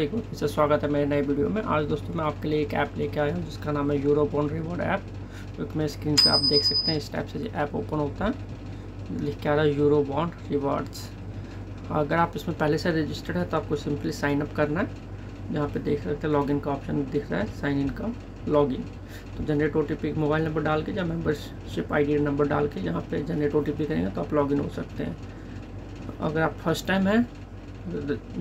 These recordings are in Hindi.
एक बार फिर से स्वागत है मेरे नए वीडियो में। आज दोस्तों मैं आपके लिए एक ऐप लेके आया हूँ जिसका नाम है यूरोबॉन्ड रिवॉर्ड ऐप। क्योंकि मैं स्क्रीन पे आप देख सकते हैं इस टाइप से ऐप ओपन होता है, लिख के आ रहा है यूरोबॉन्ड रिवॉर्ड्स। अगर आप इसमें पहले से रजिस्टर्ड है तो आपको सिंपली साइन अप करना है। यहाँ पर देख सकते हैं लॉग इन का ऑप्शन दिख रहा है, साइन इन का लॉग इन। तो जनरेट OTP मोबाइल नंबर डाल के या मेम्बरशिप ID नंबर डाल के यहाँ पर जनरेट OTP करेंगे तो आप लॉग इन हो सकते हैं। अगर आप फर्स्ट टाइम है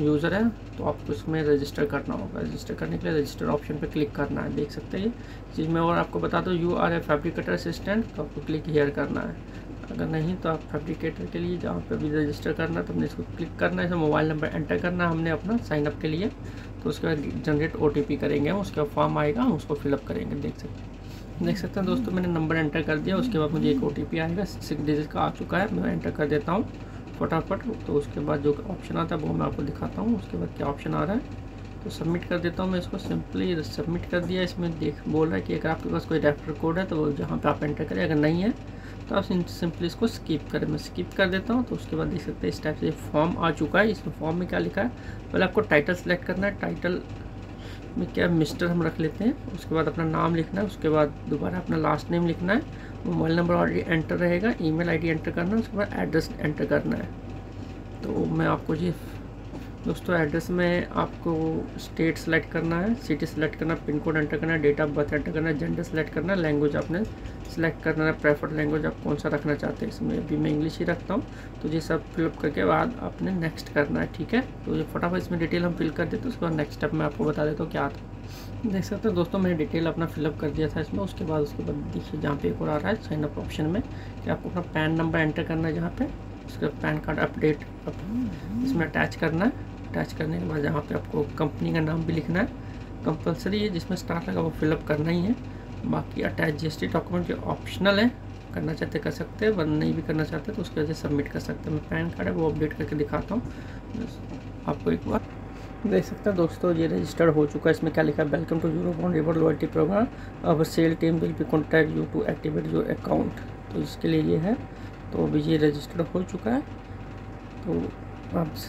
यूज़र है तो आपको इसमें रजिस्टर करना होगा। रजिस्टर करने के लिए रजिस्टर ऑप्शन पर क्लिक करना है, देख सकते हैं इस चीज़ में। और आपको बता दो you are a fabricator assistant, तो आपको क्लिक हेयर करना है। अगर नहीं तो आप फैब्रिकेटर के लिए जहाँ पे भी रजिस्टर करना है तो हमने इसको क्लिक करना है। इसमें मोबाइल नंबर एंटर करना है हमने अपना साइनअप के लिए। तो उसके बाद जनरेट OTP करेंगे, उसके बाद फॉर्म आएगा हम उसको फिलअप करेंगे। देख सकते हैं दोस्तों मैंने नंबर एंटर कर दिया। उसके बाद मुझे एक OTP आएगा, 6 डिजिट का आ चुका है। मैं एंटर कर देता हूँ फटाफट। तो उसके बाद जो ऑप्शन आता है वो मैं आपको दिखाता हूँ उसके बाद क्या ऑप्शन आ रहा है। तो सबमिट कर देता हूँ मैं इसको, सिंपली सबमिट कर दिया। इसमें देख बोल रहा है कि अगर आपके पास कोई रेफर कोड है तो जहाँ पे आप एंटर करें, अगर नहीं है तो आप सिंपली इसको स्किप करें। मैं स्किप कर देता हूँ। तो उसके बाद देख सकते हैं इस टाइप से फॉर्म आ चुका है। इसमें फॉर्म में क्या लिखा है, पहले आपको टाइटल सेलेक्ट करना है। टाइटल में क्या मिस्टर हम रख लेते हैं। उसके बाद अपना नाम लिखना है, उसके बाद दोबारा अपना लास्ट नेम लिखना है। मोबाइल नंबर ऑलरेडी एंटर रहेगा, ईमेल आईडी एंटर करना है, उसके बाद एड्रेस एंटर करना है। तो मैं आपको जी दोस्तों एड्रेस में आपको स्टेट सेलेक्ट करना है, सिटी सेलेक्ट करना, पिन कोड एंटर करना है, डेट ऑफ बर्थ एंटर करना है, जेंडर सेलेक्ट करना है, लैंग्वेज आपने सेलेक्ट करना है, प्रेफर्ड लैंग्वेज आप कौन सा रखना चाहते हैं। इसमें अभी मैं इंग्लिश ही रखता हूँ। तो ये सब फिलअप करके बाद आपने नेक्स्ट करना है, ठीक है। तो ये फटाफट इसमें डिटेल हम फिल कर देते हैं। उसके बाद नेक्स्ट स्टेप मैं आपको बता देता हूँ क्या था। देख सकते हैं दोस्तों मैंने डिटेल अपना फिलअप कर दिया था इसमें। उसके बाद देखिए जहाँ पे एक और आ रहा है साइनअप ऑप्शन में कि आपको अपना पैन नंबर एंटर करना है जहाँ पर। उसका पैन कार्ड अपडेट इसमें अटैच करना है। अटैच करने के बाद जहाँ पे आपको कंपनी का नाम भी लिखना है, कंपलसरी है जिसमें स्टार लगा वो फिलअप करना ही है। बाकी अटैच GST डॉक्यूमेंट जो ऑप्शनल है, करना चाहते कर सकते हैं, वरना नहीं भी करना चाहते तो उसके वजह से सबमिट कर सकते हैं। मैं पैन कार्ड है वो अपडेट करके दिखाता हूँ आपको एक बार। देख सकते हैं दोस्तों ये रजिस्टर्ड हो चुका है। इसमें क्या लिखा है, welcome to Eurobond reward loyalty program, अब sale team will be contact you to activate your account. तो इसके लिए ये है। तो अभी ये रजिस्टर्ड हो चुका है। तो आप